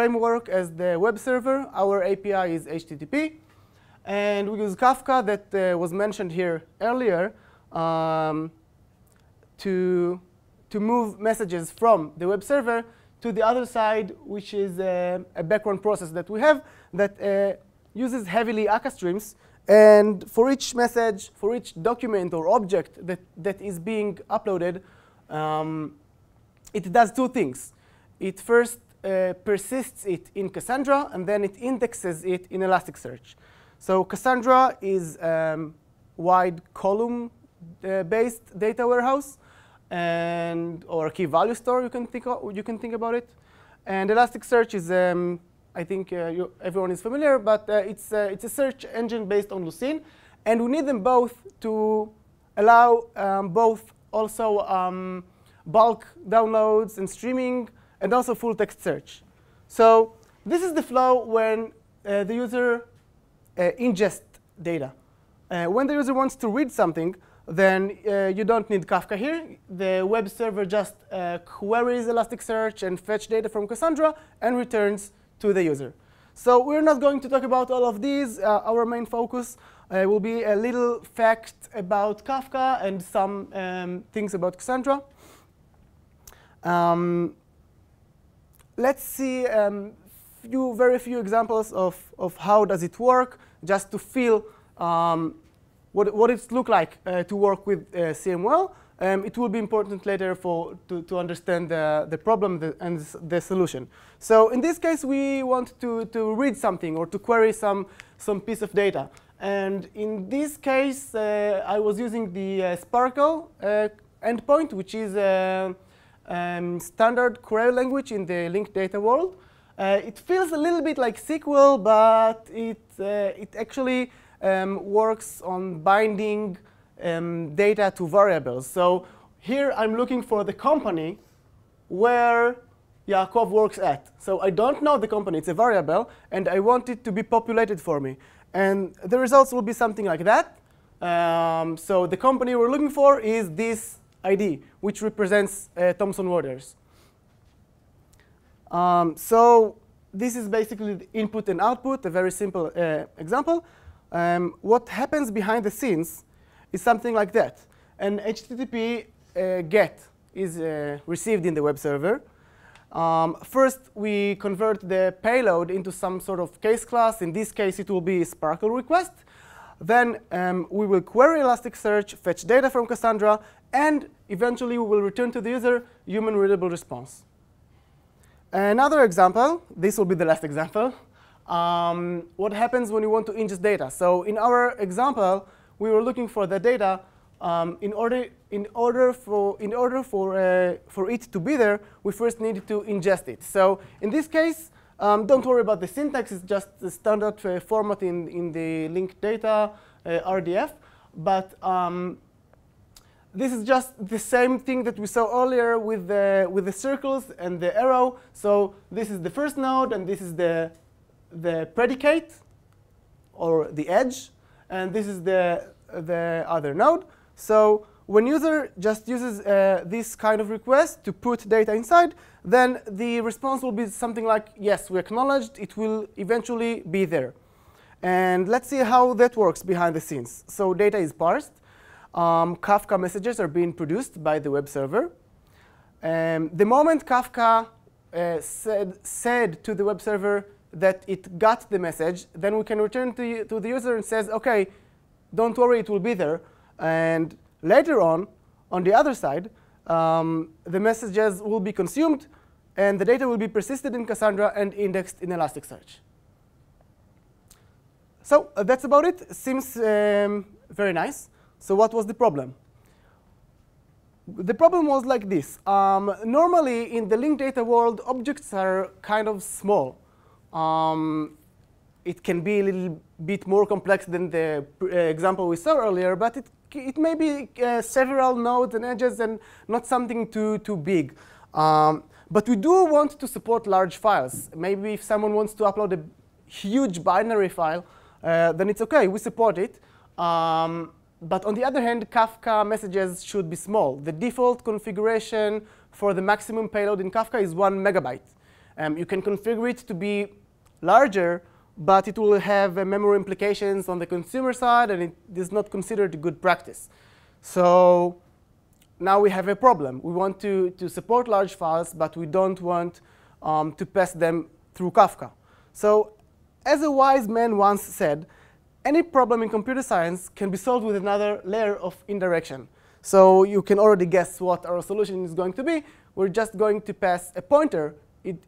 framework as the web server. Our API is HTTP. And we use Kafka, that was mentioned here earlier, to move messages from the web server to the other side, which is a background process that we have that uses heavily Akka streams. And for each message, for each document or object that is being uploaded, it does two things. It first persists it in Cassandra, and then it indexes it in Elasticsearch. So Cassandra is a wide column-based data warehouse, and or a key-value store. You can think about it. And Elasticsearch is, I think everyone is familiar, but it's a search engine based on Lucene, and we need them both to allow both also bulk downloads and streaming, and also full-text search. So this is the flow when the user ingest data. When the user wants to read something, then you don't need Kafka here. The web server just queries Elasticsearch and fetch data from Cassandra and returns to the user. So we're not going to talk about all of these. Our main focus will be a little fact about Kafka and some things about Cassandra. Let's see very few examples of how does it work, just to feel what it looks like to work with CMWell. It will be important later to understand the problem and the solution. So in this case, we want to read something or to query some piece of data. And in this case, I was using the SPARQL endpoint, which is a standard query language in the linked data world. It feels a little bit like SQL, but it actually works on binding data to variables. So here I'm looking for the company where Yaakov works at. So I don't know the company. It's a variable, and I want it to be populated for me. And the results will be something like that. So the company we're looking for is this ID, which represents Thomson Reuters. So this is basically the input and output, a very simple example. What happens behind the scenes is something like that. An HTTP GET is received in the web server. First, we convert the payload into some sort of case class. In this case, it will be a SPARQL request. Then we will query Elasticsearch, fetch data from Cassandra, and eventually we will return to the user human readable response. Another example, this will be the last example, what happens when you want to ingest data. So in our example, we were looking for the data. In order for it to be there, we first needed to ingest it. So in this case, don't worry about the syntax. It's just the standard format in the linked data, RDF. But this is just the same thing that we saw earlier with the circles and the arrow. So this is the first node, and this is the predicate, or the edge, and this is the other node. So when user just uses this kind of request to put data inside, then the response will be something like, yes, we acknowledged. It will eventually be there. And let's see how that works behind the scenes. So data is parsed. Kafka messages are being produced by the web server. The moment Kafka said to the web server that it got the message, then we can return to the user and says, OK, don't worry, it will be there. And later on the other side, the messages will be consumed, and the data will be persisted in Cassandra and indexed in Elasticsearch. So that's about it. Seems very nice. So what was the problem? The problem was like this. Normally, in the linked data world, objects are kind of small. It can be a little bit more complex than the example we saw earlier, but it may be several nodes and edges and not something too big. But we do want to support large files. Maybe if someone wants to upload a huge binary file, then it's OK. We support it. But on the other hand, Kafka messages should be small. The default configuration for the maximum payload in Kafka is 1 megabyte. You can configure it to be larger, but it will have memory implications on the consumer side, and it is not considered good practice. So now we have a problem. We want to support large files, but we don't want to pass them through Kafka. So as a wise man once said, any problem in computer science can be solved with another layer of indirection. So you can already guess what our solution is going to be. We're just going to pass a pointer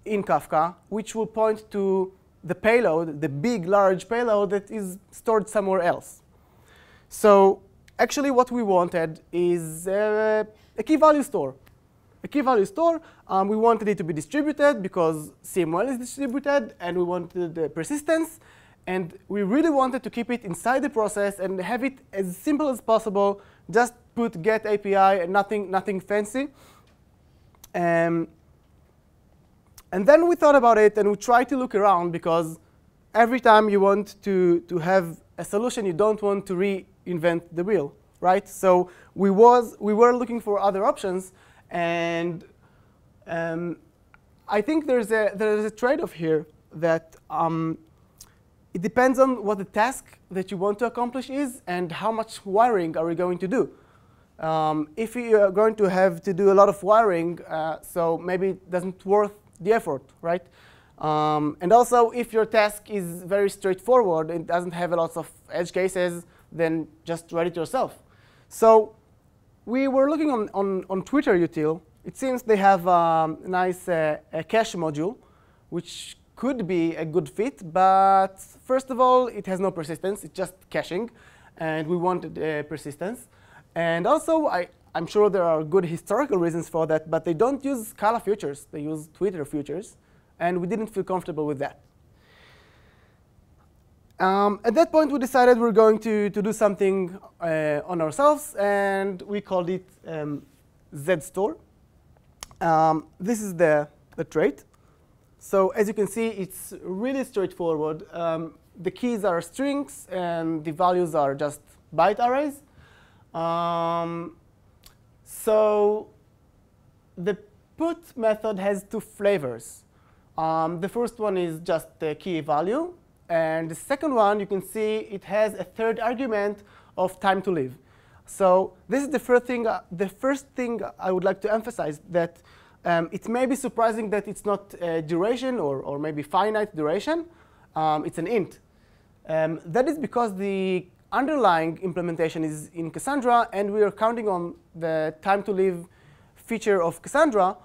in Kafka, which will point to the payload, the big, large payload that is stored somewhere else. So actually, what we wanted is a key value store. A key value store, we wanted it to be distributed because CML is distributed, and we wanted the persistence. And we really wanted to keep it inside the process and have it as simple as possible. Just put get API and nothing fancy. And then we thought about it, and we tried to look around, because every time you want to have a solution, you don't want to reinvent the wheel, right? So we were looking for other options, and I think there's a trade-off here that it depends on what the task that you want to accomplish is and how much wiring are we going to do. If you are going to have to do a lot of wiring, so maybe it doesn't worth the effort, right? And also, if your task is very straightforward and doesn't have a lot of edge cases, then just write it yourself. So we were looking on Twitter Util. It seems they have a nice a cache module, which could be a good fit. But first of all, it has no persistence. It's just caching. And we wanted persistence. And also, I'm sure there are good historical reasons for that, but they don't use Scala futures. They use Twitter futures. And we didn't feel comfortable with that. At that point, we decided we're going to do something on ourselves, and we called it ZStore. This is the trait. So as you can see, it's really straightforward. The keys are strings, and the values are just byte arrays. So the put method has two flavors. The first one is just the key value. And the second one, you can see it has a third argument of time to live. So this is the first thing I would like to emphasize, that it may be surprising that it's not duration or maybe finite duration. It's an int. That is because the underlying implementation is in Cassandra, and we are counting on the time to live feature of Cassandra,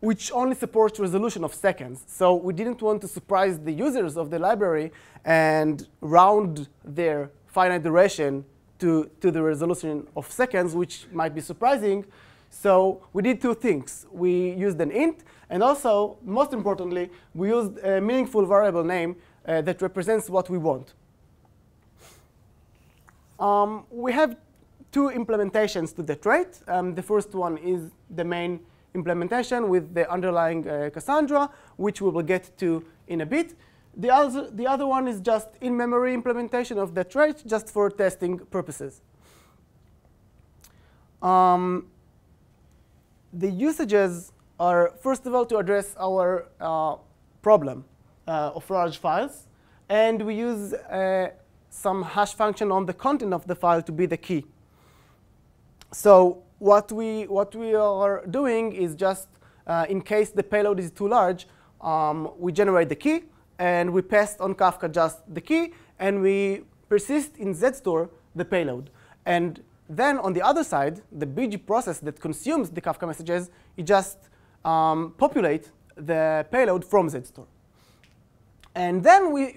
which only supports resolution of seconds. So we didn't want to surprise the users of the library and round their finite duration to the resolution of seconds, which might be surprising. So we did two things. We used an int, and also, most importantly, we used a meaningful variable name that represents what we want. We have two implementations to the trait. The first one is the main implementation with the underlying Cassandra, which we will get to in a bit. The other one is just in-memory implementation of the trait, just for testing purposes. The usages are, first of all, to address our problem of large files. And we use some hash function on the content of the file to be the key. So what we are doing is just, in case the payload is too large, we generate the key, and we pass on Kafka just the key, and we persist in ZStore the payload. And then on the other side, the BG process that consumes the Kafka messages, it just populates the payload from ZStore. And then we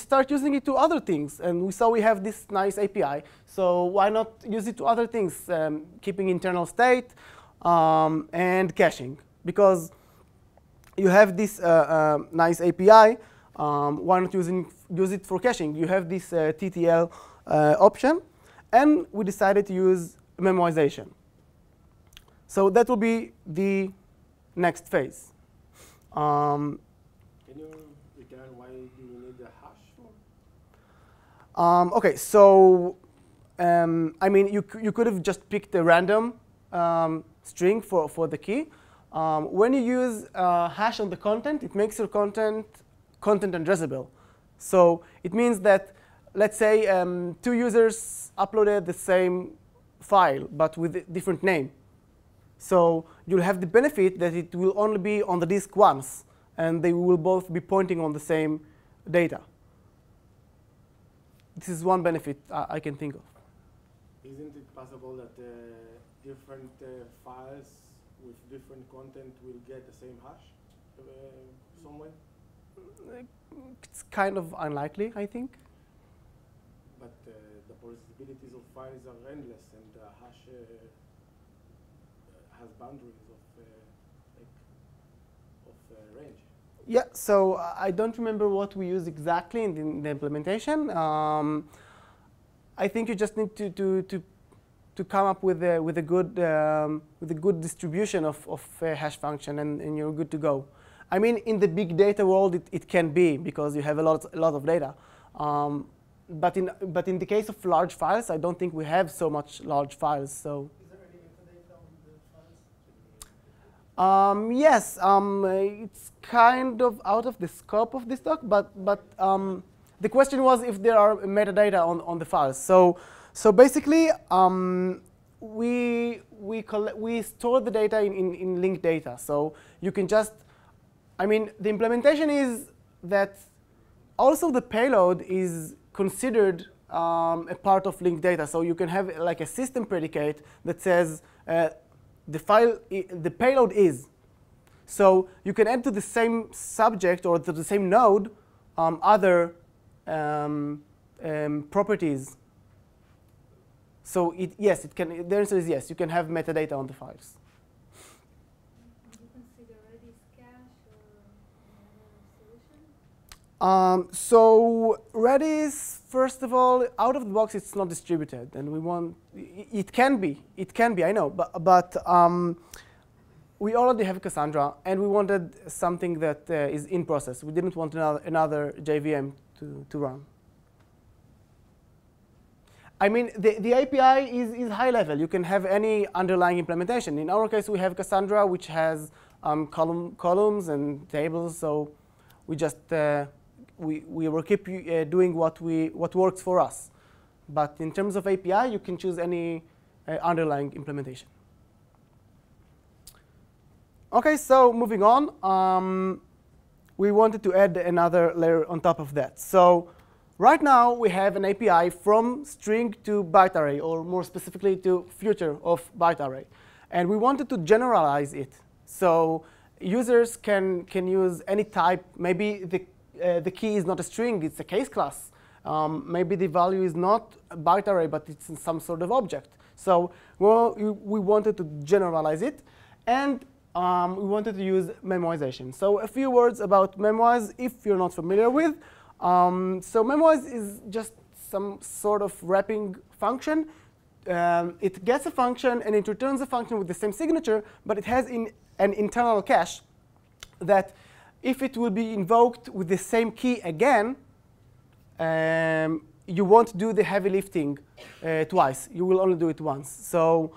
start using it to other things. And we saw we have this nice API. So why not use it to other things, keeping internal state and caching? Because you have this nice API. Why not use it for caching? You have this TTL option. And we decided to use memoization. So that will be the next phase. OK, so I mean, you could have just picked a random string for the key. When you use hash on the content, it makes your content addressable. So it means that, let's say, two users uploaded the same file, but with a different name. So you'll have the benefit that it will only be on the disk once, and they will both be pointing on the same data. This is one benefit I can think of. Isn't it possible that different files with different content will get the same hash somewhere? It's kind of unlikely, I think. But the possibilities of files are endless, and the hash has boundaries of, range. Yeah, so I don't remember what we use exactly in the implementation. I think you just need to come up with a good distribution of hash function, and you're good to go. I mean, in the big data world, it can be, because you have a lot of data. But in the case of large files, I don't think we have so much large files. So. Is there any metadata on the files? Yes, it's kind of out of the scope of this talk, but the question was if there are metadata on the files. So basically, we store the data in linked data. So you can just, I mean, the implementation is that also the payload is considered a part of linked data. So you can have like a system predicate that says the payload is. So you can add to the same subject or to the same node other properties. So yes, it can. The answer is yes. You can have metadata on the files. Do you consider Redis cache or another solution? So Redis, first of all, out of the box, it's not distributed, and we want. It can be. It can be. I know, but we already have Cassandra, and we wanted something that is in process. We didn't want another JVM to run. I mean, the API is high level. You can have any underlying implementation. In our case, we have Cassandra, which has columns and tables. So we just we will keep doing what works for us. But in terms of API, you can choose any underlying implementation. Okay, so moving on, we wanted to add another layer on top of that. So. Right now, we have an API from string to byte array, or more specifically, to future of byte array. And we wanted to generalize it. So users can use any type. Maybe the key is not a string. It's a case class. Maybe the value is not a byte array, but it's in some sort of object. So we wanted to generalize it. And we wanted to use memoization. So a few words about memoize, if you're not familiar with. So memoize is just some sort of wrapping function. It gets a function, and it returns a function with the same signature, but it has an internal cache that if it will be invoked with the same key again, you won't do the heavy lifting twice. You will only do it once. So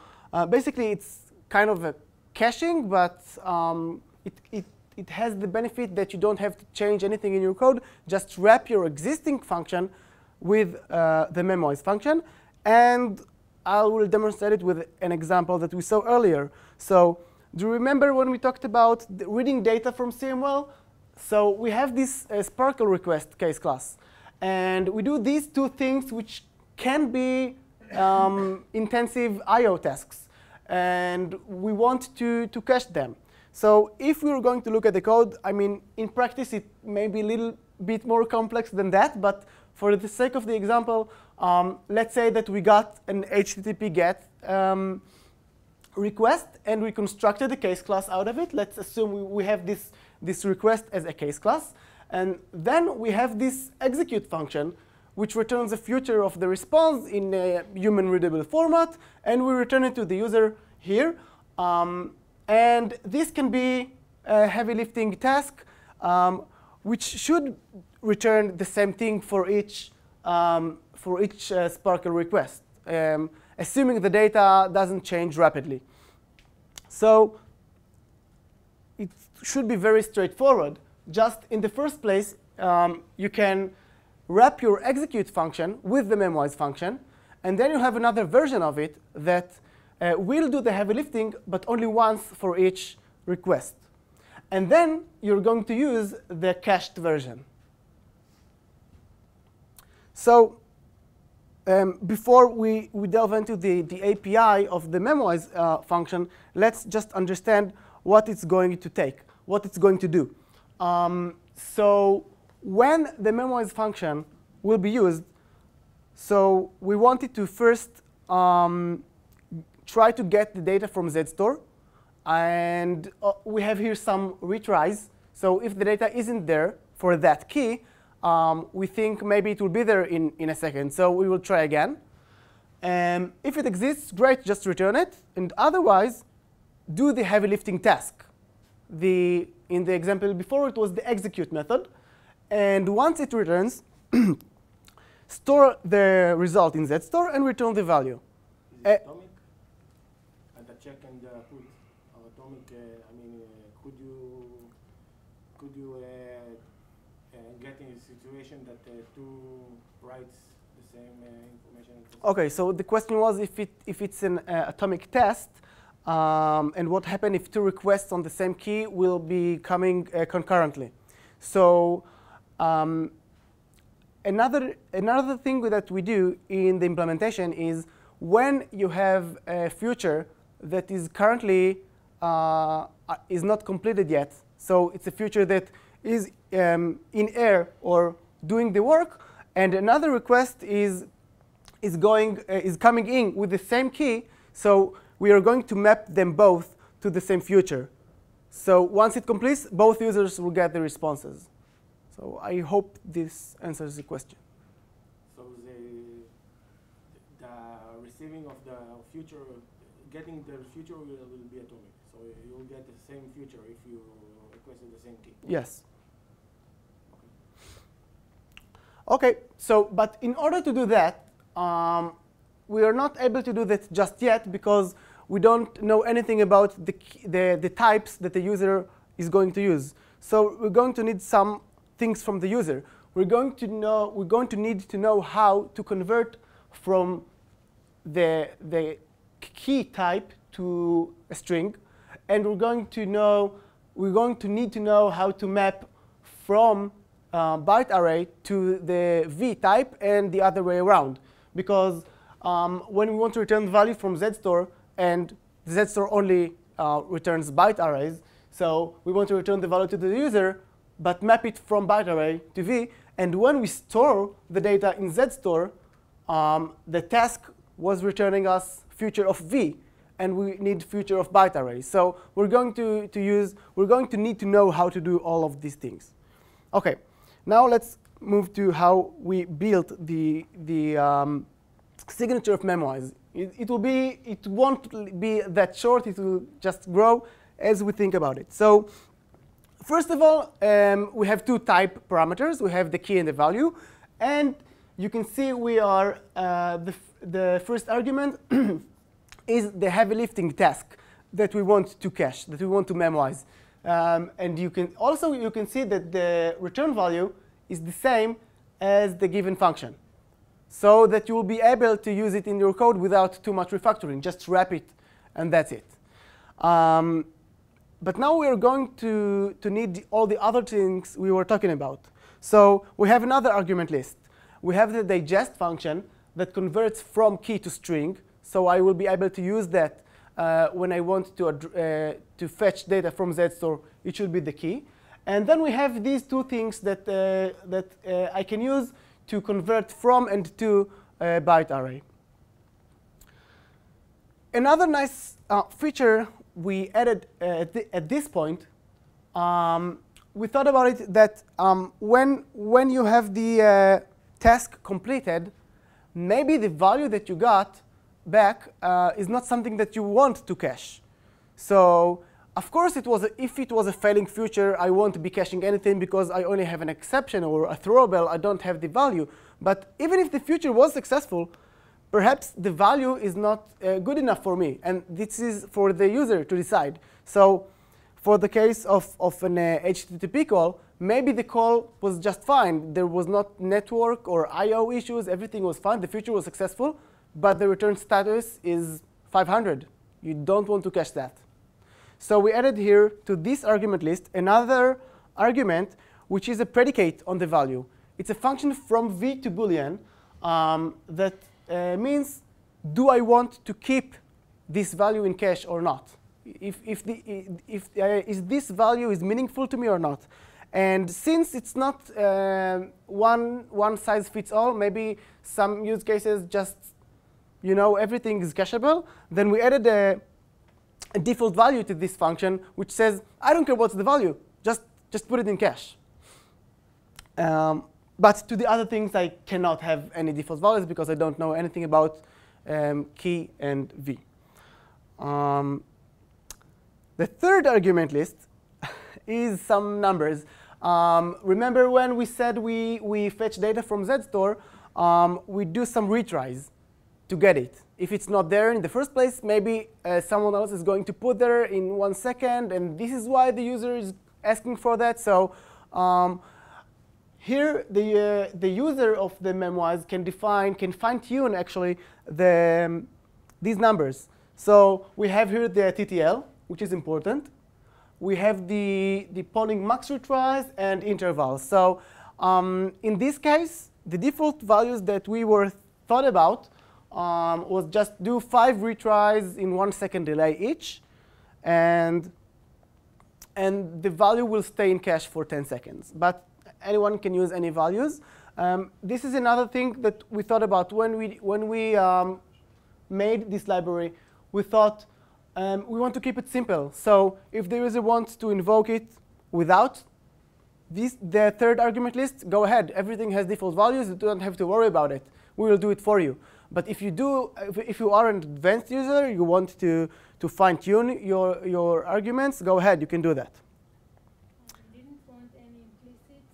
basically, it's kind of a caching, but it has the benefit that you don't have to change anything in your code. Just wrap your existing function with the memoize function. And I will demonstrate it with an example that we saw earlier. So do you remember when we talked about reading data from CML? So we have this SPARQL request case class. And we do these two things, which can be intensive I/O tasks. And we want to cache them. So if we were going to look at the code, I mean, in practice, it may be a little bit more complex than that. But for the sake of the example, let's say that we got an HTTP GET request, and we constructed a case class out of it. Let's assume we have this request as a case class. And then we have this execute function, which returns a future of the response in a human-readable format. And we return it to the user here. And this can be a heavy lifting task, which should return the same thing for each SPARQL request, assuming the data doesn't change rapidly. So it should be very straightforward. Just in the first place, you can wrap your execute function with the memoize function, and then you have another version of it that will do the heavy lifting, but only once for each request. And then you're going to use the cached version. So before we delve into the API of the memoize function, let's just understand what it's going to take, what it's going to do. So when the memoize function will be used, so we wanted to first try to get the data from ZStore. And we have here some retries. So if the data isn't there for that key, we think maybe it will be there in a second. So we will try again. If it exists, great, just return it. And otherwise, do the heavy lifting task. In the example before, it was the execute method. And once it returns, store the result in ZStore and return the value. Is it atomic? And the check and the put are atomic. I mean, could you get in a situation that two writes the same information? Okay, so the question was if it's an atomic test, and what happens if two requests on the same key will be coming concurrently? So another thing that we do in the implementation is when you have a future that is currently is not completed yet. So it's a future that is in air or doing the work, and another request is coming in with the same key. So we are going to map them both to the same future. So once it completes, both users will get the responses. So I hope this answers the question. So the receiving of the future, getting the future will be atomic. So you'll get the same future if you requested the same key. Yes. OK, so but in order to do that, we are not able to do that just yet because we don't know anything about the types that the user is going to use. So we're going to need some things from the user. We're going to need to know how to convert from the key type to a string, and we're going to need to know how to map from byte array to the v type and the other way around, because when we want to return value from ZStore, and ZStore only returns byte arrays, so we want to return the value to the user, but map it from byte array to V. And when we store the data in ZStore, the task was returning us future of V, and we need future of byte array. So we're going to need to know how to do all of these things. Okay, now let's move to how we built the signature of memoize. It won't be that short. It will just grow as we think about it. So first of all, we have two type parameters. We have the key and the value. And you can see we are the first argument is the heavy lifting task that we want to cache, that we want to memoize. And you can see that the return value is the same as the given function, so that you will be able to use it in your code without too much refactoring. Just wrap it, and that's it. But now we are going to need all the other things we were talking about. So we have another argument list. We have the digest function that converts from key to string. So I will be able to use that when I want to fetch data from ZStore. It should be the key. And then we have these two things that, I can use to convert from and to a byte array. Another nice feature we added at this point, we thought about it that when you have the task completed, maybe the value that you got back is not something that you want to cache. So of course, if it was a failing future, I won't be caching anything because I only have an exception or a throwable. I don't have the value. But even if the future was successful, perhaps the value is not good enough for me. And this is for the user to decide. So For the case of an HTTP call, maybe the call was just fine. There was not network or I/O issues. Everything was fine. The feature was successful, but the return status is 500. You don't want to cache that. So we added here to this argument list another argument, which is a predicate on the value. It's a function from V to Boolean that means, do I want to keep this value in cache or not? If this value is meaningful to me or not? And since it's not one size fits all, maybe some use cases just, you know, everything is cacheable, then we added a default value to this function, which says, I don't care what's the value, just put it in cache. But to the other things, I cannot have any default values because I don't know anything about key and V. The third argument list is some numbers. Remember when we said we fetch data from ZStore, we do some retries to get it. If it's not there in the first place, maybe someone else is going to put there in 1 second, and this is why the user is asking for that. So here the user of the memoirs can define, can fine-tune actually the these numbers. So we have here the TTL, which is important. We have the polling max retries and intervals. So in this case, the default values that we were thought about was just do 5 retries in 1 second delay each, and the value will stay in cache for 10 seconds. But anyone can use any values. This is another thing that we thought about when we made this library. We thought, we want to keep it simple. So if the user wants to invoke it without the third argument list, go ahead. Everything has default values. You don't have to worry about it. We will do it for you. But if you are an advanced user, you want to fine-tune your arguments, go ahead. You can do that. We didn't want any implicits,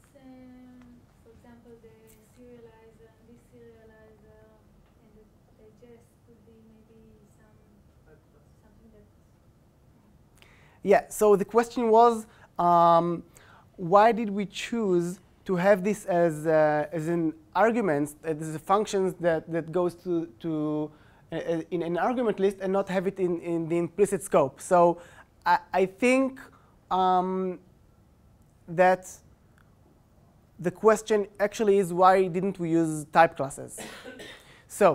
for example, the serializer and this serializer, and the digest could be maybe something that. Yeah. So the question was, why did we choose to have this as an argument, as a function that goes to in an argument list and not have it in the implicit scope? So I think that the question actually is, why didn't we use type classes? So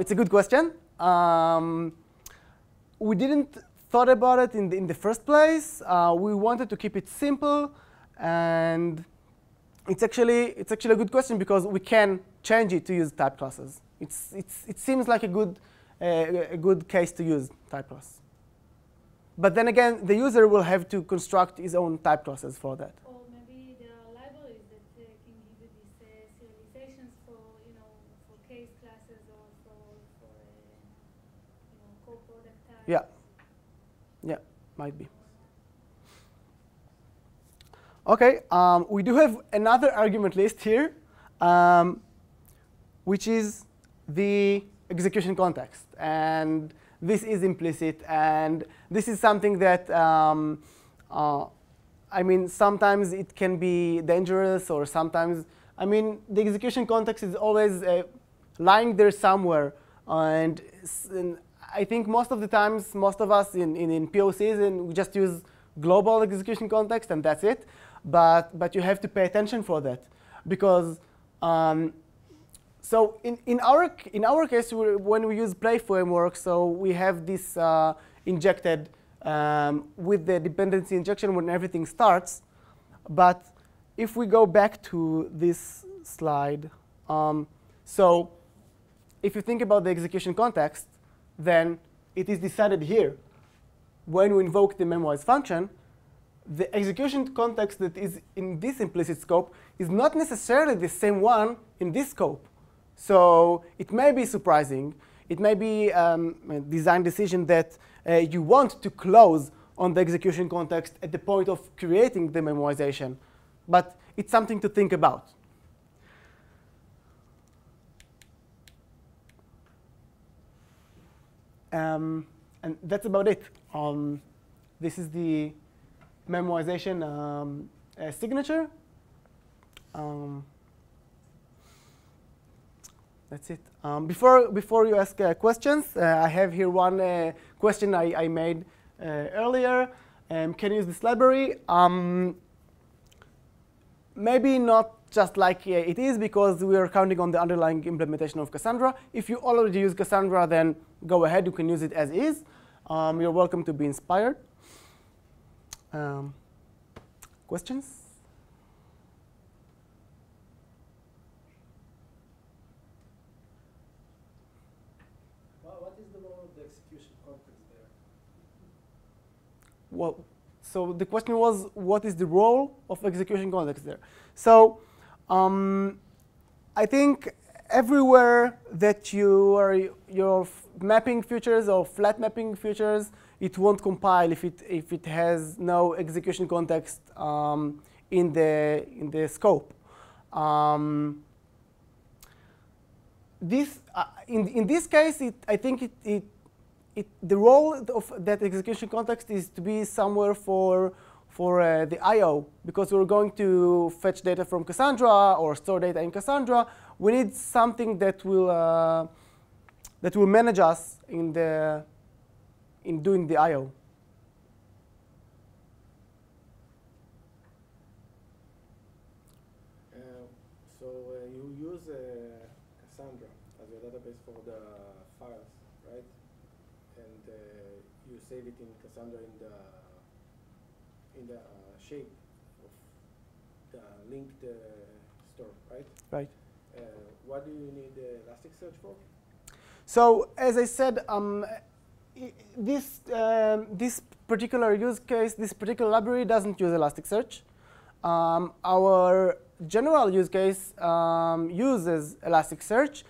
it's a good question. We didn't thought about it in the first place. We wanted to keep it simple, and It's actually a good question because we can change it to use type classes. It seems like a good case to use type class. But then again, the user will have to construct his own type classes for that. Or maybe there are libraries that can give you these serializations for, you know, for case classes or for co-product types. Yeah. Yeah, might be. OK, we do have another argument list here, which is the execution context. And this is implicit. And this is something that, I mean, sometimes it can be dangerous, or sometimes, I mean, the execution context is always lying there somewhere. And I think most of the times, most of us in POCs, and we just use global execution context, and that's it. But you have to pay attention for that, because so in our case, when we use play framework, so we have this injected with the dependency injection when everything starts. But if we go back to this slide, so if you think about the execution context, then it is decided here. When we invoke the memoirs function, the execution context that is in this implicit scope is not necessarily the same one in this scope. So it may be surprising. It may be a design decision that you want to close on the execution context at the point of creating the memoization. But it's something to think about. And that's about it. This is the memoization signature. That's it. Before you ask questions, I have here one question I made earlier. Can you use this library? Maybe not just like it is, because we are counting on the underlying implementation of Cassandra. If you already use Cassandra, then go ahead. You can use it as is. You're welcome to be inspired. Questions? What is the role of the execution context there? Well, so the question was, what is the role of execution context there? So I think everywhere that you're mapping features or flat mapping features, it won't compile if it has no execution context in the scope. In this case, I think the role of that execution context is to be somewhere for the I/O, because we're going to fetch data from Cassandra or store data in Cassandra. We need something that will manage us in doing the I/O. So you use Cassandra as your database for the files, right? And you save it in Cassandra in the shape of the linked store, right? Right. What do you need Elasticsearch for? So as I said, this particular use case, this particular library doesn't use Elasticsearch. Our general use case uses Elasticsearch.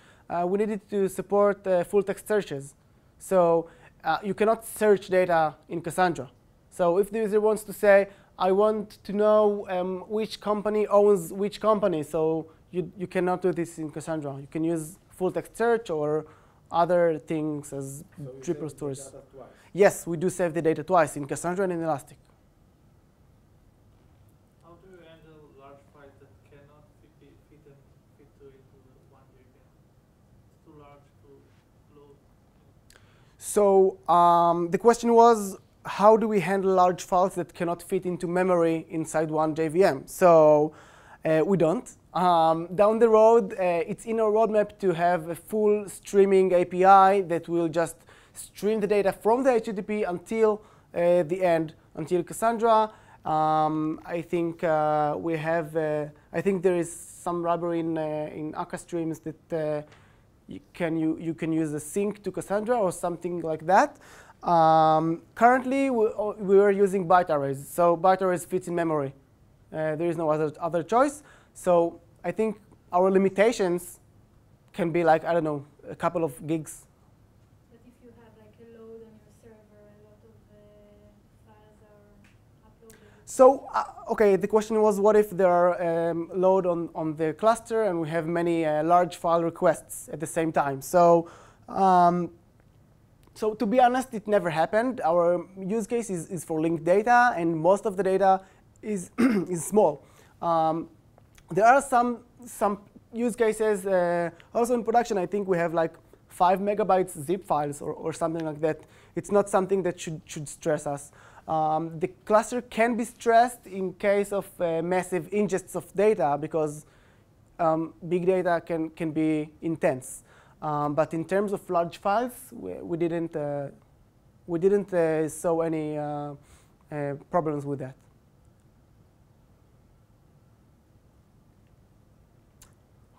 We needed to support full text searches. So you cannot search data in Cassandra. So if the user wants to say, I want to know which company owns which company, so you cannot do this in Cassandra. You can use full text search or other things as triple stores. Yes, we do save the data twice in Cassandra and in Elastic. How do you handle large files that cannot fit into one JSON? Too large, too low. So the question was, how do we handle large files that cannot fit into memory inside one JVM? So we don't. Down the road, it's in our roadmap to have a full streaming API that will just stream the data from the HTTP until the end, until Cassandra. I think we have. I think there is some library in Akka streams that you can use a sync to Cassandra or something like that. Currently, we are using byte arrays, so byte arrays fits in memory. There is no other choice. So I think our limitations can be like, I don't know, a couple of gigs. But if you have like a load on your server, a lot of files are uploaded. So OK, the question was, what if there are load on the cluster and we have many large file requests at the same time? So to be honest, it never happened. Our use case is for linked data, and most of the data is, is small. There are some use cases also in production. I think we have like 5 MB zip files or something like that. It's not something that should stress us. The cluster can be stressed in case of massive ingests of data, because big data can be intense. But in terms of large files, we didn't saw any problems with that.